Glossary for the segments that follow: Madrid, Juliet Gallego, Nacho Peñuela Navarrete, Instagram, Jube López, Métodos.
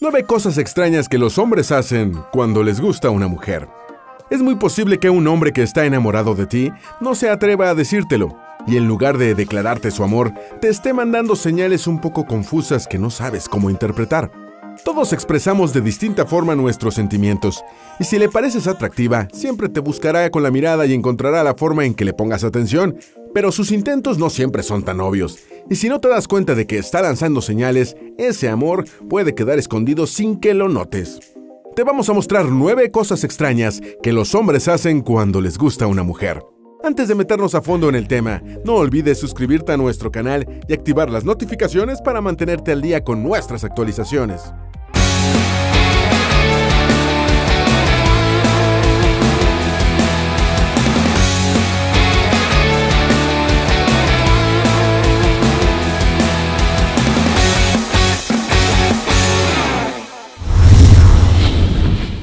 9 cosas extrañas que los hombres hacen cuando les gusta una mujer. Es muy posible que un hombre que está enamorado de ti no se atreva a decírtelo, y en lugar de declararte su amor, te esté mandando señales un poco confusas que no sabes cómo interpretar. Todos expresamos de distinta forma nuestros sentimientos, y si le pareces atractiva, siempre te buscará con la mirada y encontrará la forma en que le pongas atención, pero sus intentos no siempre son tan obvios. Y si no te das cuenta de que está lanzando señales, ese amor puede quedar escondido sin que lo notes. Te vamos a mostrar 9 cosas extrañas que los hombres hacen cuando les gusta una mujer. Antes de meternos a fondo en el tema, no olvides suscribirte a nuestro canal y activar las notificaciones para mantenerte al día con nuestras actualizaciones.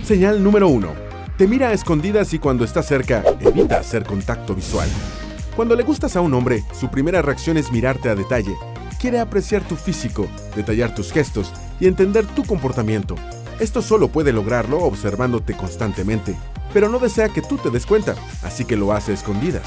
Señal número 1. Te mira a escondidas y cuando está cerca, evita hacer contacto visual. Cuando le gustas a un hombre, su primera reacción es mirarte a detalle. Quiere apreciar tu físico, detallar tus gestos y entender tu comportamiento. Esto solo puede lograrlo observándote constantemente, pero no desea que tú te des cuenta, así que lo hace a escondidas.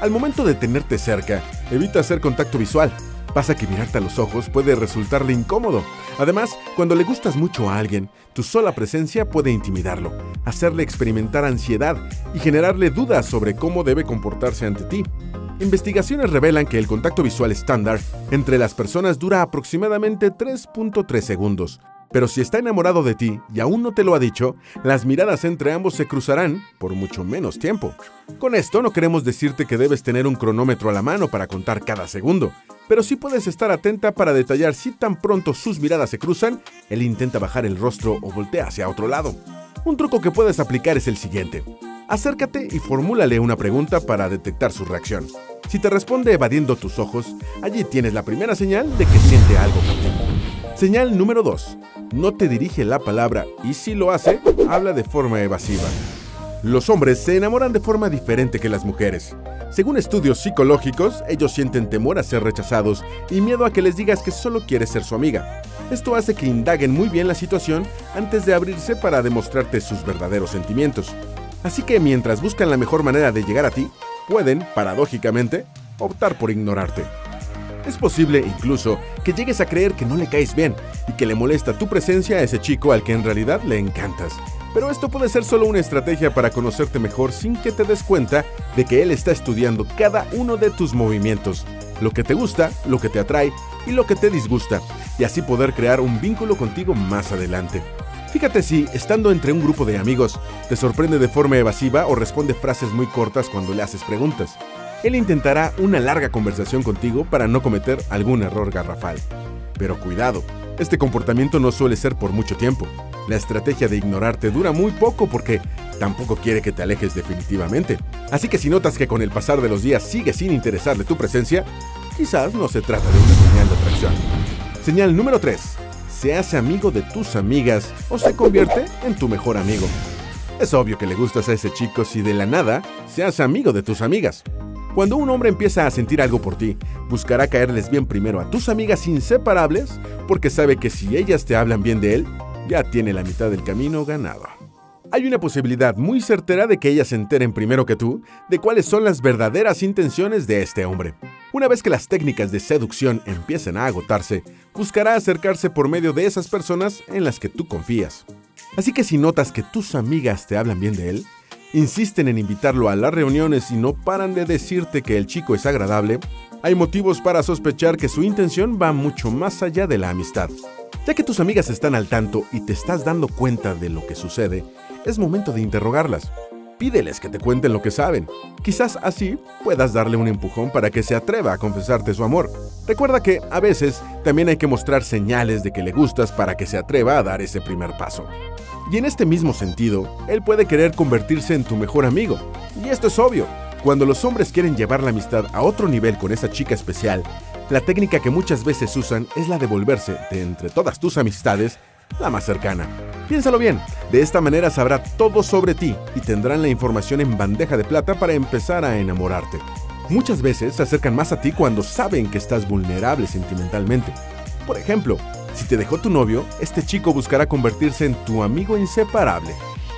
Al momento de tenerte cerca, evita hacer contacto visual. Pasa que mirarte a los ojos puede resultarle incómodo. Además, cuando le gustas mucho a alguien, tu sola presencia puede intimidarlo, hacerle experimentar ansiedad y generarle dudas sobre cómo debe comportarse ante ti. Investigaciones revelan que el contacto visual estándar entre las personas dura aproximadamente 3.3 segundos. Pero si está enamorado de ti y aún no te lo ha dicho, las miradas entre ambos se cruzarán por mucho menos tiempo. Con esto no queremos decirte que debes tener un cronómetro a la mano para contar cada segundo, pero sí puedes estar atenta para detallar si tan pronto sus miradas se cruzan, él intenta bajar el rostro o voltea hacia otro lado. Un truco que puedes aplicar es el siguiente. Acércate y formúlale una pregunta para detectar su reacción. Si te responde evadiendo tus ojos, allí tienes la primera señal de que siente algo por ti. Señal número 2. No te dirige la palabra y si lo hace, habla de forma evasiva. Los hombres se enamoran de forma diferente que las mujeres. Según estudios psicológicos, ellos sienten temor a ser rechazados y miedo a que les digas que solo quieres ser su amiga. Esto hace que indaguen muy bien la situación antes de abrirse para demostrarte sus verdaderos sentimientos. Así que mientras buscan la mejor manera de llegar a ti, pueden, paradójicamente, optar por ignorarte. Es posible, incluso, que llegues a creer que no le caes bien y que le molesta tu presencia a ese chico al que en realidad le encantas. Pero esto puede ser solo una estrategia para conocerte mejor sin que te des cuenta de que él está estudiando cada uno de tus movimientos, lo que te gusta, lo que te atrae y lo que te disgusta, y así poder crear un vínculo contigo más adelante. Fíjate si, estando entre un grupo de amigos, te sorprende de forma evasiva o responde frases muy cortas cuando le haces preguntas. Él intentará una larga conversación contigo para no cometer algún error garrafal. Pero cuidado, este comportamiento no suele ser por mucho tiempo. La estrategia de ignorarte dura muy poco porque tampoco quiere que te alejes definitivamente. Así que si notas que con el pasar de los días sigue sin interesarle tu presencia, quizás no se trata de una señal de atracción. Señal número 3. Se hace amigo de tus amigas o se convierte en tu mejor amigo. Es obvio que le gustas a ese chico si de la nada se hace amigo de tus amigas. Cuando un hombre empieza a sentir algo por ti, buscará caerles bien primero a tus amigas inseparables porque sabe que si ellas te hablan bien de él, ya tiene la mitad del camino ganado. Hay una posibilidad muy certera de que ellas se enteren primero que tú de cuáles son las verdaderas intenciones de este hombre. Una vez que las técnicas de seducción empiecen a agotarse, buscará acercarse por medio de esas personas en las que tú confías. Así que si notas que tus amigas te hablan bien de él, insisten en invitarlo a las reuniones y no paran de decirte que el chico es agradable, hay motivos para sospechar que su intención va mucho más allá de la amistad. Ya que tus amigas están al tanto y te estás dando cuenta de lo que sucede, es momento de interrogarlas. Pídeles que te cuenten lo que saben. Quizás así puedas darle un empujón para que se atreva a confesarte su amor. Recuerda que, a veces, también hay que mostrar señales de que le gustas para que se atreva a dar ese primer paso. Y en este mismo sentido, él puede querer convertirse en tu mejor amigo. Y esto es obvio. Cuando los hombres quieren llevar la amistad a otro nivel con esa chica especial, la técnica que muchas veces usan es la de volverse, de entre todas tus amistades, la más cercana. Piénsalo bien, de esta manera sabrá todo sobre ti y tendrán la información en bandeja de plata para empezar a enamorarte. Muchas veces se acercan más a ti cuando saben que estás vulnerable sentimentalmente. Por ejemplo, Si te dejó tu novio, este chico buscará convertirse en tu amigo inseparable.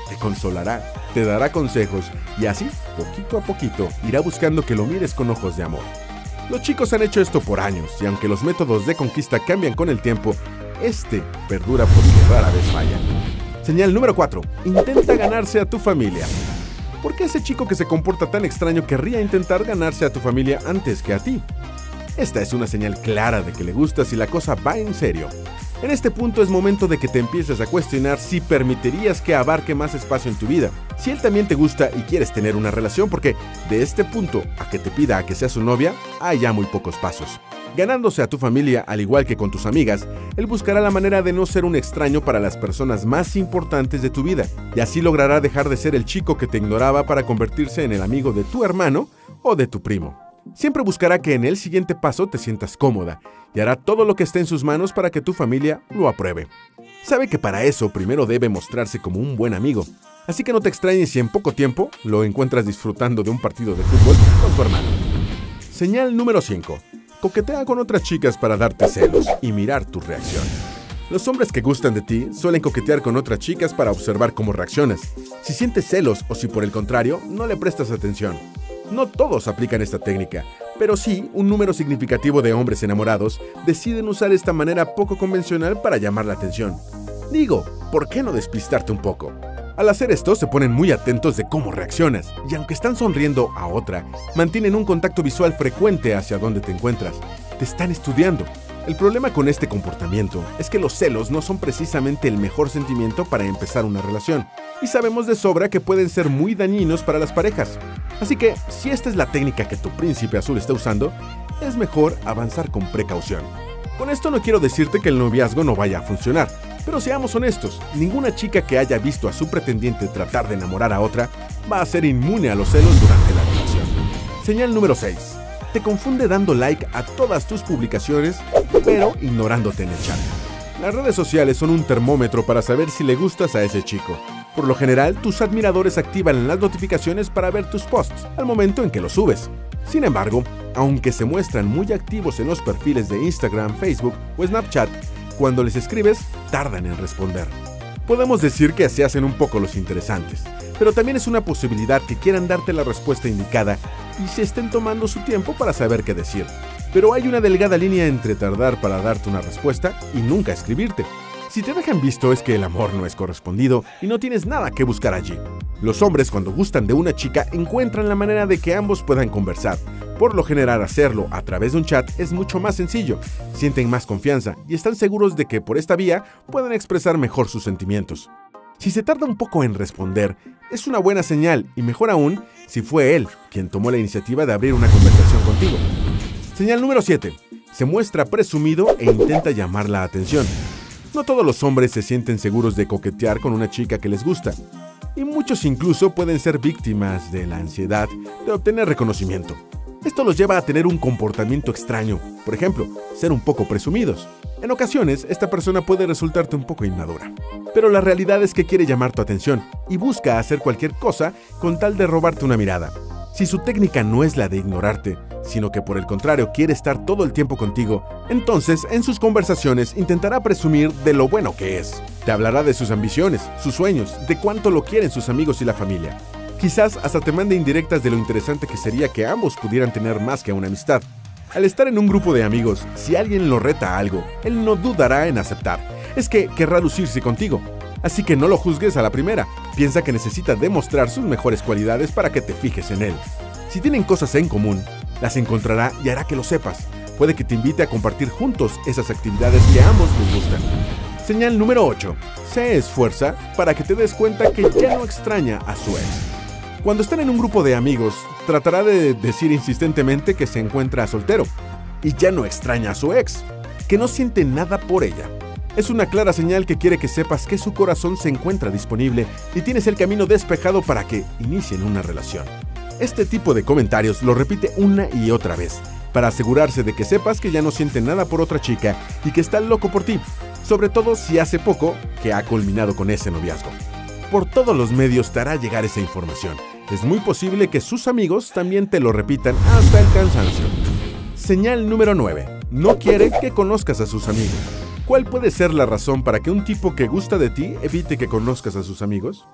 Te consolará, te dará consejos y así, poquito a poquito, irá buscando que lo mires con ojos de amor. Los chicos han hecho esto por años y aunque los métodos de conquista cambian con el tiempo, este perdura porque rara vez falla. Señal número 4. Intenta ganarse a tu familia. ¿Por qué ese chico que se comporta tan extraño querría intentar ganarse a tu familia antes que a ti? Esta es una señal clara de que le gustas y la cosa va en serio. En este punto es momento de que te empieces a cuestionar si permitirías que abarque más espacio en tu vida, si él también te gusta y quieres tener una relación, porque de este punto a que te pida a que sea su novia, hay ya muy pocos pasos. Ganándose a tu familia, al igual que con tus amigas, él buscará la manera de no ser un extraño para las personas más importantes de tu vida, y así logrará dejar de ser el chico que te ignoraba para convertirse en el amigo de tu hermano o de tu primo. Siempre buscará que en el siguiente paso te sientas cómoda, y hará todo lo que esté en sus manos para que tu familia lo apruebe. Sabe que para eso primero debe mostrarse como un buen amigo, así que no te extrañes si en poco tiempo lo encuentras disfrutando de un partido de fútbol con tu hermano. Señal número 5. Coquetea con otras chicas para darte celos y mirar tu reacción. Los hombres que gustan de ti suelen coquetear con otras chicas para observar cómo reaccionas, si sientes celos o si por el contrario no le prestas atención. No todos aplican esta técnica, pero sí un número significativo de hombres enamorados deciden usar esta manera poco convencional para llamar la atención. Digo, ¿por qué no despistarte un poco? Al hacer esto, se ponen muy atentos de cómo reaccionas, y aunque están sonriendo a otra, mantienen un contacto visual frecuente hacia donde te encuentras. Te están estudiando. El problema con este comportamiento es que los celos no son precisamente el mejor sentimiento para empezar una relación, y sabemos de sobra que pueden ser muy dañinos para las parejas. Así que, si esta es la técnica que tu príncipe azul está usando, es mejor avanzar con precaución. Con esto no quiero decirte que el noviazgo no vaya a funcionar, pero seamos honestos, ninguna chica que haya visto a su pretendiente tratar de enamorar a otra va a ser inmune a los celos durante la relación. Señal número 6. Te confunde dando like a todas tus publicaciones, pero ignorándote en el chat. Las redes sociales son un termómetro para saber si le gustas a ese chico. Por lo general, tus admiradores activan las notificaciones para ver tus posts al momento en que los subes. Sin embargo, aunque se muestran muy activos en los perfiles de Instagram, Facebook o Snapchat, cuando les escribes, tardan en responder. Podemos decir que se hacen un poco los interesantes, pero también es una posibilidad que quieran darte la respuesta indicada y se estén tomando su tiempo para saber qué decir. Pero hay una delgada línea entre tardar para darte una respuesta y nunca escribirte. Si te dejan visto es que el amor no es correspondido y no tienes nada que buscar allí. Los hombres cuando gustan de una chica encuentran la manera de que ambos puedan conversar. Por lo general hacerlo a través de un chat es mucho más sencillo, sienten más confianza y están seguros de que por esta vía pueden expresar mejor sus sentimientos. Si se tarda un poco en responder, es una buena señal y mejor aún si fue él quien tomó la iniciativa de abrir una conversación contigo. Señal número 7. Se muestra presumido e intenta llamar la atención. No todos los hombres se sienten seguros de coquetear con una chica que les gusta, y muchos incluso pueden ser víctimas de la ansiedad de obtener reconocimiento. Esto los lleva a tener un comportamiento extraño, por ejemplo, ser un poco presumidos. En ocasiones, esta persona puede resultarte un poco inmadura, pero la realidad es que quiere llamar tu atención y busca hacer cualquier cosa con tal de robarte una mirada. Si su técnica no es la de ignorarte, sino que por el contrario quiere estar todo el tiempo contigo, entonces en sus conversaciones intentará presumir de lo bueno que es. Te hablará de sus ambiciones, sus sueños, de cuánto lo quieren sus amigos y la familia. Quizás hasta te mande indirectas de lo interesante que sería que ambos pudieran tener más que una amistad. Al estar en un grupo de amigos, si alguien lo reta a algo, él no dudará en aceptar. Es que querrá lucirse contigo. Así que no lo juzgues a la primera. Piensa que necesita demostrar sus mejores cualidades para que te fijes en él. Si tienen cosas en común, las encontrará y hará que lo sepas. Puede que te invite a compartir juntos esas actividades que a ambos les gustan. Señal número 8. Se esfuerza para que te des cuenta que ya no extraña a su ex. Cuando están en un grupo de amigos, tratará de decir insistentemente que se encuentra soltero y ya no extraña a su ex, que no siente nada por ella. Es una clara señal que quiere que sepas que su corazón se encuentra disponible y tienes el camino despejado para que inicien una relación. Este tipo de comentarios lo repite una y otra vez, para asegurarse de que sepas que ya no siente nada por otra chica y que está loco por ti, sobre todo si hace poco que ha culminado con ese noviazgo. Por todos los medios te hará llegar esa información. Es muy posible que sus amigos también te lo repitan hasta el cansancio. Señal número 9. No quiere que conozcas a sus amigos. ¿Cuál puede ser la razón para que un tipo que gusta de ti evite que conozcas a sus amigos?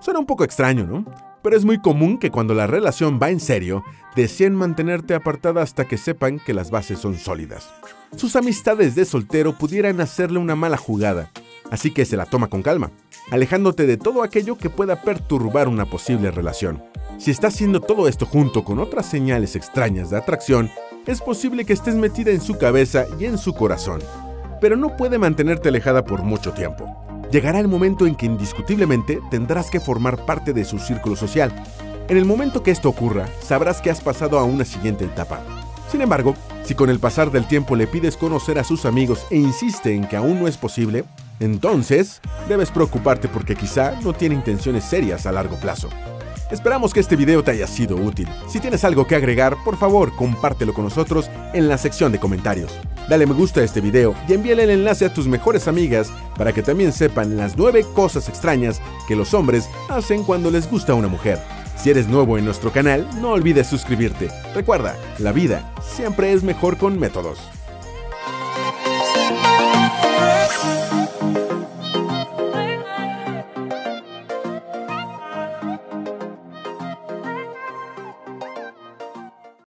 Suena un poco extraño, ¿no? Pero es muy común que cuando la relación va en serio, deseen mantenerte apartada hasta que sepan que las bases son sólidas. Sus amistades de soltero pudieran hacerle una mala jugada, así que se la toma con calma, alejándote de todo aquello que pueda perturbar una posible relación. Si estás haciendo todo esto junto con otras señales extrañas de atracción, es posible que estés metida en su cabeza y en su corazón, pero no puede mantenerte alejada por mucho tiempo. Llegará el momento en que indiscutiblemente tendrás que formar parte de su círculo social. En el momento que esto ocurra, sabrás que has pasado a una siguiente etapa. Sin embargo, si con el pasar del tiempo le pides conocer a sus amigos e insiste en que aún no es posible, entonces debes preocuparte porque quizá no tiene intenciones serias a largo plazo. Esperamos que este video te haya sido útil. Si tienes algo que agregar, por favor, compártelo con nosotros en la sección de comentarios. Dale me gusta a este video y envíale el enlace a tus mejores amigas para que también sepan las 9 cosas extrañas que los hombres hacen cuando les gusta a una mujer. Si eres nuevo en nuestro canal, no olvides suscribirte. Recuerda, la vida siempre es mejor con métodos.